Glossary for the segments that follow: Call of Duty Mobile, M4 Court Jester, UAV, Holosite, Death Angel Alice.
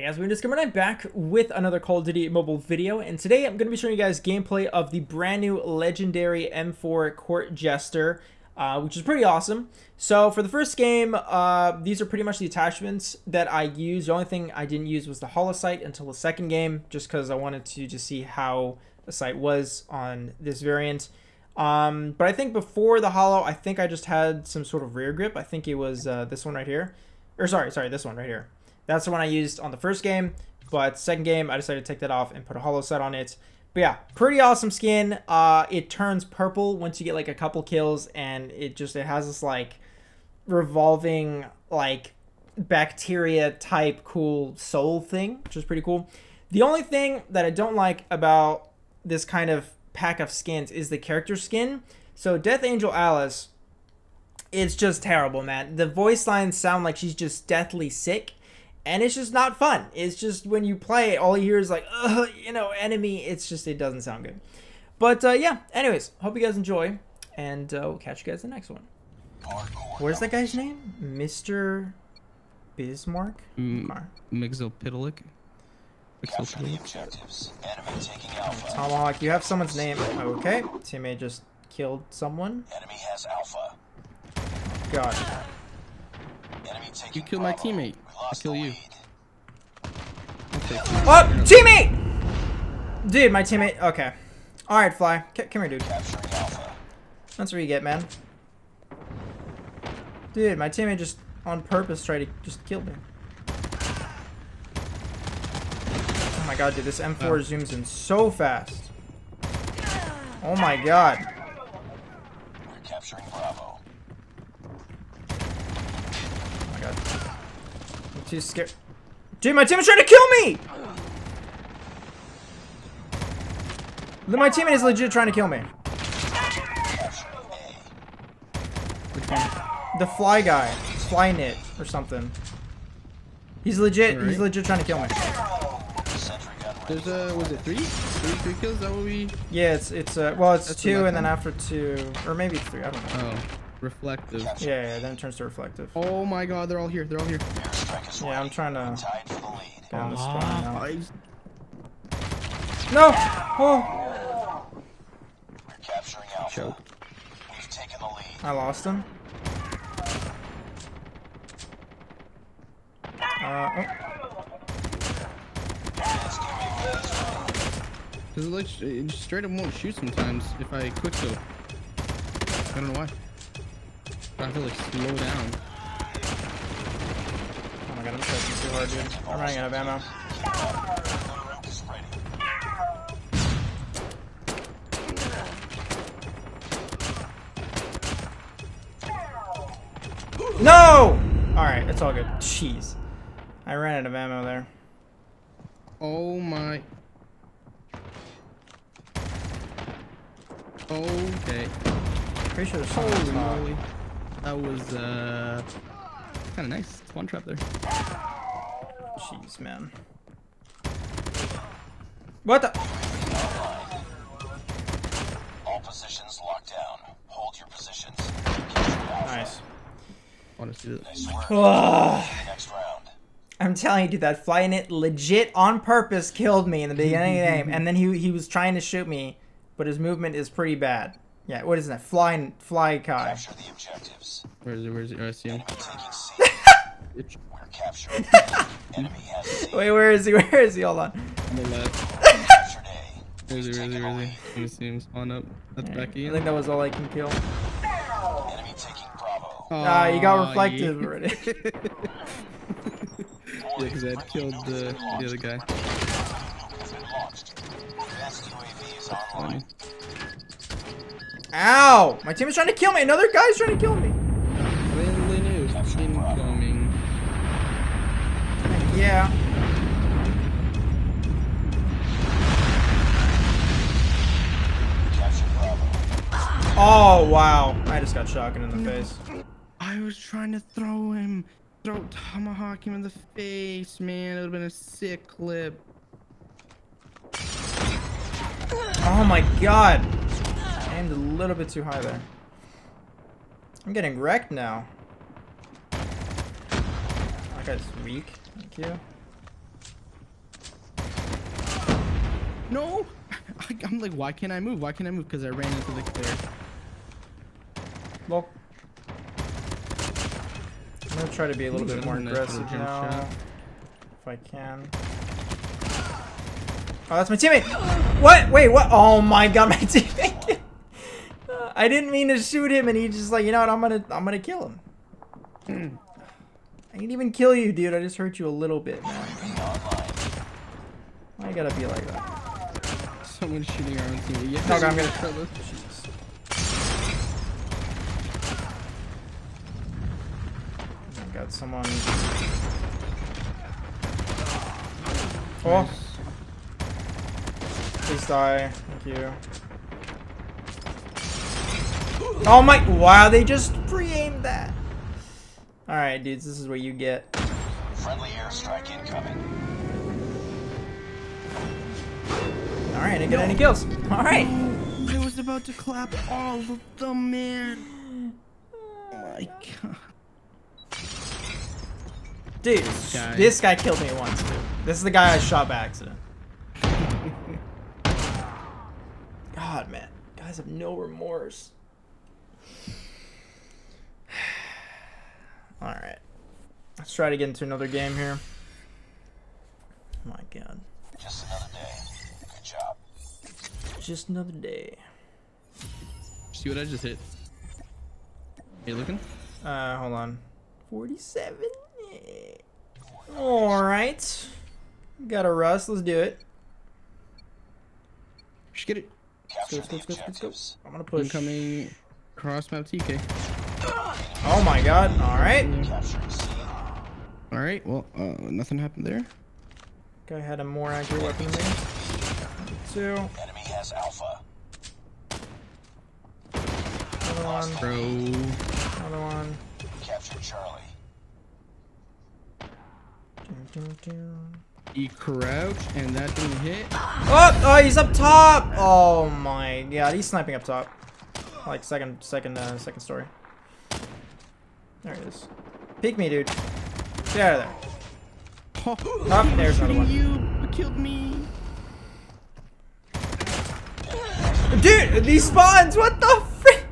Hey guys, we're Discover and I'm back with another Call of Duty Mobile video, and today I'm going to be showing you guys gameplay of the brand new legendary M4 Court Jester, which is pretty awesome. So for the first game, these are pretty much the attachments that I used. The only thing I didn't use was the Holosite until the second game, just because I wanted to just see how the sight was on this variant. But I think before the Holo, I think I just had some sort of rear grip. I think it was this one right here, or sorry, this one right here. That's the one I used on the first game, but second game, I decided to take that off and put a Holosite on it. But yeah, pretty awesome skin. It turns purple once you get like a couple kills, and it has this like revolving like bacteria type cool soul thing, which is pretty cool. The only thing that I don't like about this kind of pack of skins is the character skin. So Death Angel Alice, it's just terrible, man. The voice lines sound like she's just deathly sick. And it's just not fun. It's just when you play, all you hear is like, you know, enemy. It's just, it doesn't sound good. But yeah, anyways, hope you guys enjoy. And we'll catch you guys in the next one. Where's that guy's name? Mr. Bismarck? Mixopidalic? Tomahawk, you have someone's name. Okay, teammate just killed someone. Enemy has Alpha. Got it. Enemy taking you killed my teammate. I'll kill you. Oh, teammate! Dude, my teammate. Okay. Alright, Fly. Come here, dude. That's what you get, man. Dude, my teammate just on purpose tried to just kill me. Oh my god, dude. This M4 zooms in so fast. Oh my god. We're capturing Bravo. Oh my god. Too scared. Dude, my teammate's trying to kill me! My teammate is legit trying to kill me. The Fly guy. Fly Knit or something. He's legit trying to kill me. There's was it three? Three kills? That would be... Yeah, it's two and then after two. Or maybe three, I don't know. Oh. Reflective. Yeah, then it turns to reflective. Oh my god, they're all here. They're all here. Yeah, I'm trying to get on the spawn now. No! Oh! We're capturing Alpha. Choke. We've taken the lead. I lost him. Because it straight up won't shoot sometimes if I quick kill. I don't know why. I feel like slow down. Oh my god, I'm pushing too hard, dude. I'm running out of ammo. No! Alright, it's all good. Jeez. I ran out of ammo there. Oh my. Okay. Pretty sure there's something wrong. That was kind of nice. Spawn trap there. Jeez, man. What the? All positions locked down. Hold your positions. Nice. Honestly. Next round. I'm telling you, dude, that Fly Knit legit on purpose killed me in the beginning of the game, and then he was trying to shoot me, but his movement is pretty bad. Yeah, what is that? Fly guy. Capture the objectives. Where is it? Oh, I see him. We're capturing. Enemy has C. Wait, where is he? Hold on. On the left. Where is he? You see him spawn up. That's right. Back in. I think that was all I can kill. Enemy taking Bravo. Ah, you got reflective already. Yeah, because I had killed the other guy. Funny. Ow! My team is trying to kill me. Another guy's trying to kill me. Really new. Incoming. Yeah. Oh wow! I just got shotgun in the face. I was trying to throw tomahawk him in the face, man. It would have been a sick clip. Oh my god! A little bit too high there. I'm getting wrecked now. That guy's weak. Thank you. No! I'm like, why can't I move? Why can't I move? Because I ran into the clear. Well, I'm gonna try to be a little bit more aggressive now, if I can. Oh, that's my teammate! What? Wait, what? Oh my god, my teammate! I didn't mean to shoot him, and he just like, you know what? I'm gonna kill him. I didn't even kill you, dude. I just hurt you a little bit, man. I gotta be like that. Someone's shooting our own teammate. Yes, okay, I'm gonna kill this. I got someone. Oh. Nice. Please die. Thank you. Oh my. Wow, they just pre-aimed that. Alright, dudes, this is what you get. Friendly airstrike incoming. Alright, I didn't get any kills. Alright. Oh, I was about to clap all of them, man. Oh my god. Dude, this guy killed me once, dude. This is the guy I shot by accident. God, man. Guys have no remorse. Alright. Let's try to get into another game here. My god. Just another day. Good job. Just another day. See what I just hit? Are you looking? Hold on. 47? Alright. Got a rust. Let's do it. Just get it. Let's go. I'm gonna push. Incoming cross map TK. Oh my god. Alright. Alright, well, nothing happened there. Guy had a more accurate weapon there. Two. Enemy has alpha. Another one. Bro. Another one. Capture Charlie. He crouched and that didn't hit. Oh, oh, he's up top. Oh my god, he's sniping up top. Like second story. There he is. Peek me, dude. Get out of there. Oh, oh, there's another one. You killed me. Dude, these spawns. What the frick?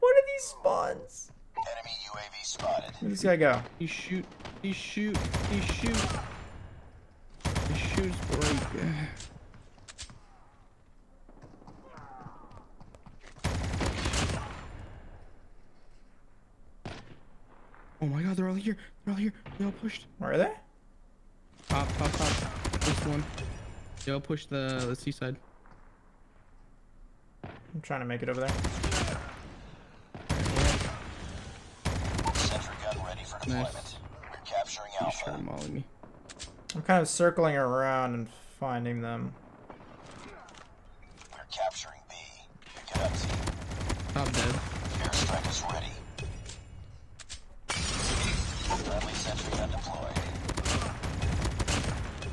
What are these spawns? Enemy UAV spotted. Where's this guy go? He shoot. He shoot. He shoot. He shoots break. Oh my god, they're all here. They're all here. They all pushed. Where are they? Pop. This one. They all pushed the seaside. I'm trying to make it over there. Sentry gun ready for deployment. Nice. We're capturing alpha. Molly me. I'm kind of circling around and finding them. We're capturing B. Pick it up, team. I'm dead. Airstrike is ready. Friendly sentry gun deployed.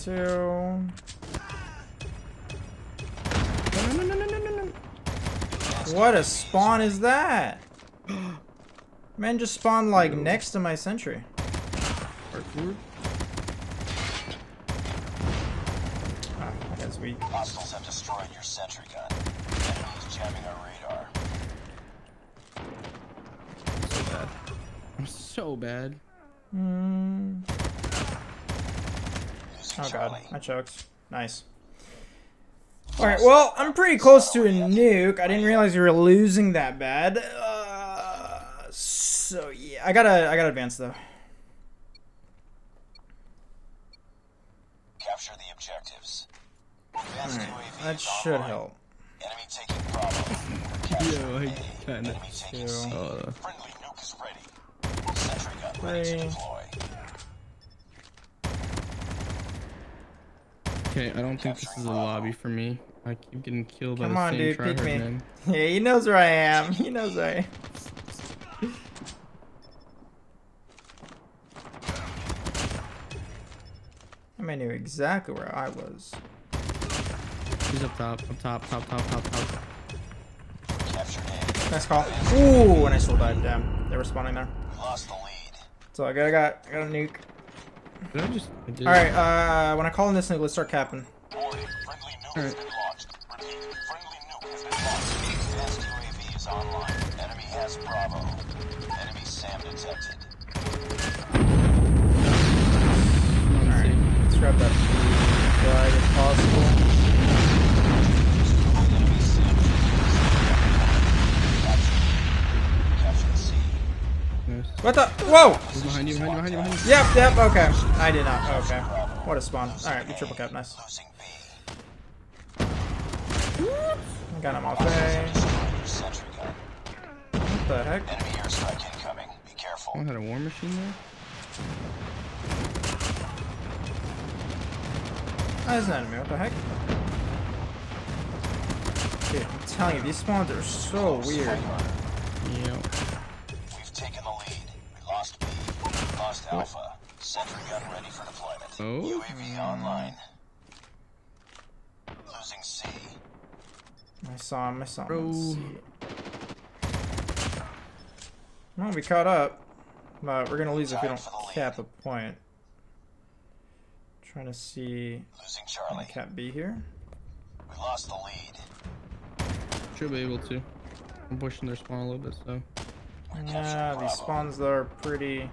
Two. No. What a spawn is that? Man just spawned like next to my sentry. Hostiles have destroyed your sentry gun. Enemy is jamming our radar. So bad. I'm so bad. Oh god, I choked. Nice. Alright, well, I'm pretty close to a nuke. I didn't realize we were losing that bad. So yeah, I gotta advance though. Capture the objectives. Right. That should help. Enemy taking Bravo. Yo, I kind of too. Friendly nuke is ready. Sentry gun ready to deploy. Okay, I don't think this is a lobby for me. I keep getting killed by the same tryhard man. Yeah, he knows where I am. He knows where I am. I mean, I knew exactly where I was. He's up top, top. Nice call. Ooh, and I still died. Damn, they were spawning there. Lost the lead. So I got a nuke. All right, when I call in this nuke, let's start capping. Alright. Alright, let's wrap that as wide as possible. What the? Whoa! He's behind you, behind you. Yep, okay. I did not. Okay. What a spawn. Alright, we triple cap, nice. I got him off A. What the heck? Oh, is that a war machine there? Oh, that's an enemy, what the heck? Dude, I'm telling you, these spawns are so weird. Yep. Alpha, sentry gun ready for deployment. Oh. UAV online. Losing C. I saw him. Well, we caught up, but we're gonna lose if we don't cap a point. Trying to see. Losing Charlie. Can I cap B here? We lost the lead. Should be able to. I'm pushing their spawn a little bit, so. Yeah, these spawns though are pretty.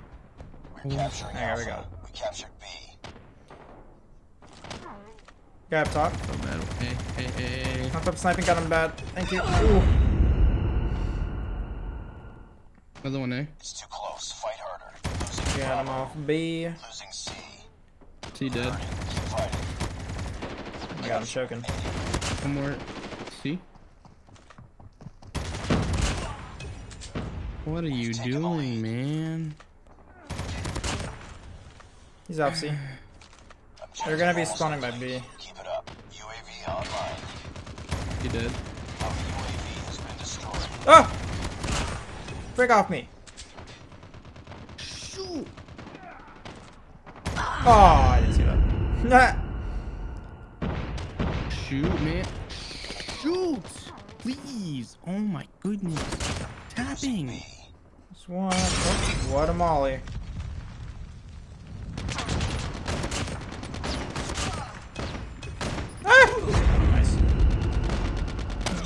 There we go. We captured B. Guy up top. Oh, man. Hey. Up top sniping, got him bad. Thank you. Ooh. Another one, eh? It's too close. Fight harder. Losing got him off B. Losing C. T dead. Oh my god, I'm choking. One more. C. What are you doing, man? He's off C. They're gonna be spawning by B. Keep it up. UAV online. He did. UAV has been destroyed. Oh! Break off me. Shoot. Oh, I didn't see that. Shoot, man. Shoot! Please! Oh my goodness. Tapping. This one. Oh, what a molly.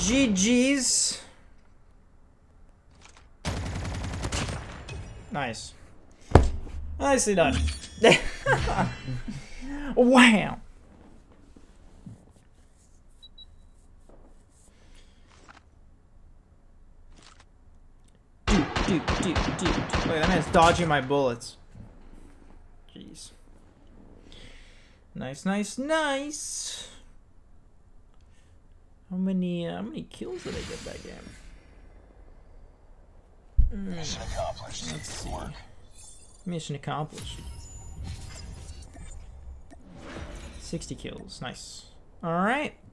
GG's. Nice. Nicely done. Wow. Dude. Wait, that man's dodging my bullets. Jeez. Nice. How many kills did I get that game? Mission accomplished. Let's see. Mission accomplished. 60 kills. Nice. All right.